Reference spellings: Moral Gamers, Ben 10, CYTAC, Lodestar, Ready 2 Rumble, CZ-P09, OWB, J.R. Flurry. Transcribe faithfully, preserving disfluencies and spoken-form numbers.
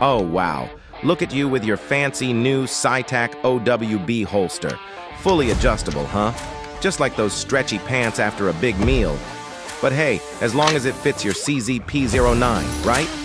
Oh wow, look at you with your fancy new CYTAC O W B holster. Fully adjustable, huh? Just like those stretchy pants after a big meal. But hey, as long as it fits your C Z P zero nine, right?